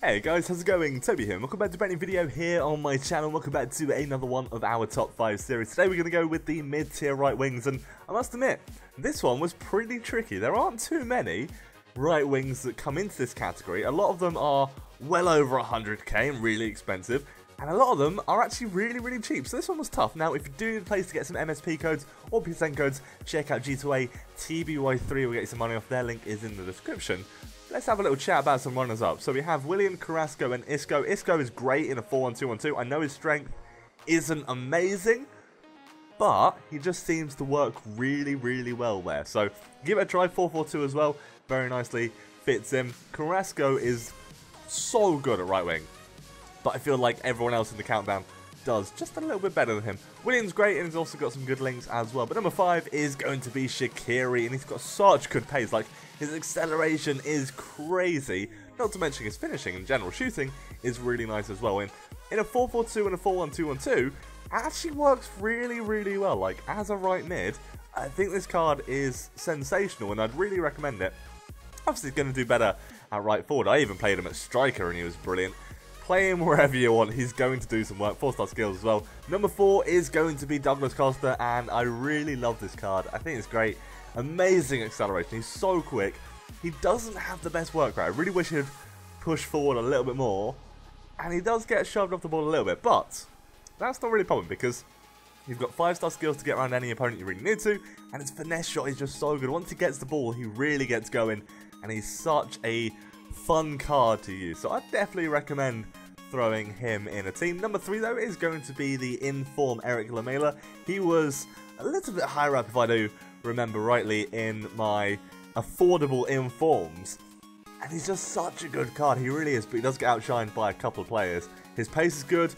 Hey guys, how's it going? Toby here, and welcome back to a brand new video here on my channel. Welcome back to another one of our top 5 series. Today we're going to go with the mid-tier right wings, and I must admit, this one was pretty tricky. There aren't too many right wings that come into this category. A lot of them are well over 100k and really expensive, and a lot of them are actually really cheap, so this one was tough. Now, if you do need a place to get some MSP codes or PSN codes, check out G2A, TBY3, we'll get you some money off. Their link is in the description. Let's have a little chat about some runners up. So we have William Carrasco and Isco. Isco is great in a 4-1-2-1-2. I know his strength isn't amazing, but he just seems to work really well there. So give it a try. 4-4-2 as well. Very nicely fits him. Carrasco is so good at right wing, but I feel like everyone else in the countdown does just a little bit better than him. William's great, and he's also got some good links as well. But number 5 is going to be Shakiri, and he's got such good pace. Like, his acceleration is crazy, not to mention his finishing and general shooting is really nice as well. In a 4-4-2 and a 4-1-2-1-2, actually works really well. Like, as a right mid, I think this card is sensational, and I'd really recommend it. Obviously, he's going to do better at right forward. I even played him at striker, and he was brilliant. Play him wherever you want, he's going to do some work. 4-star skills as well. Number 4 is going to be Douglas Costa, and I really love this card. I think it's great. Amazing acceleration, he's so quick. He doesn't have the best work rate. I really wish he'd push forward a little bit more, and he does get shoved off the ball a little bit, but that's not really a problem because you've got 5-star skills to get around any opponent you really need to, and his finesse shot is just so good. Once he gets the ball, he really gets going, and he's such a fun card to use, so I definitely recommend throwing him in a team. Number 3 though is going to be the Inform Eric Lamela. He was a little bit higher up, if I do remember rightly, in my affordable Informs, and he's just such a good card. He really is, but he does get outshined by a couple of players. His pace is good.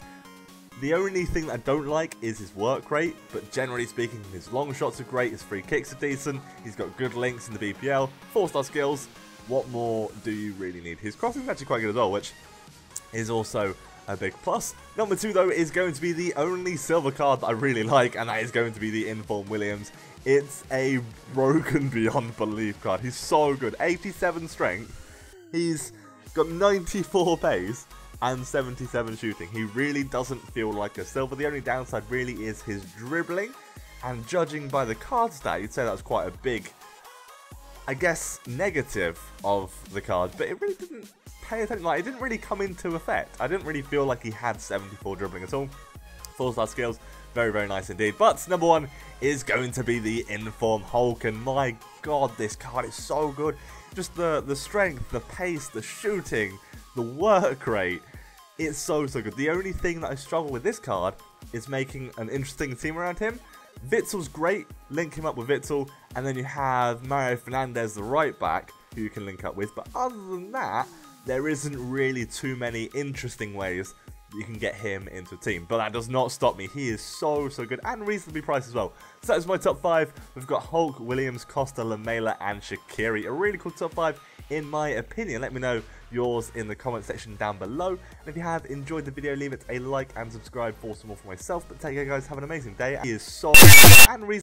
The only thing that I don't like is his work rate, but generally speaking, his long shots are great, his free kicks are decent, he's got good links in the BPL, 4-star skills. What more do you really need? His crossing is actually quite good as well, which is also a big plus. Number 2 though is going to be the only silver card that I really like, and that is going to be the Inform Williams. It's a broken beyond belief card. He's so good. 87 strength. He's got 94 pace and 77 shooting. He really doesn't feel like a silver. The only downside really is his dribbling, and judging by the card stat, you'd say that's quite a big, I guess, negative of the card, but it really didn't pay attention. Like, it didn't really come into effect. I didn't really feel like he had 74 dribbling at all. 4-star skills, very nice indeed. But number 1 is going to be the Inform Hulk, and my god, this card is so good. Just the strength, the pace, the shooting, the work rate. It's so good. The only thing that I struggle with this card is making an interesting team around him. Vitzel's great, link him up with Vitzel, and then you have Mario Fernandez, the right back, who you can link up with. But other than that, there isn't really too many interesting ways that you can get him into a team. But that does not stop me. He is so good, and reasonably priced as well. So that is my top 5. We've got Hulk, Williams, Costa, Lamela, and Shakiri. A really cool top 5 in my opinion. Let me know yours in the comment section down below. And if you have enjoyed the video, leave it a like and subscribe for some more for myself. But take care guys, have an amazing day. He is so and reasonably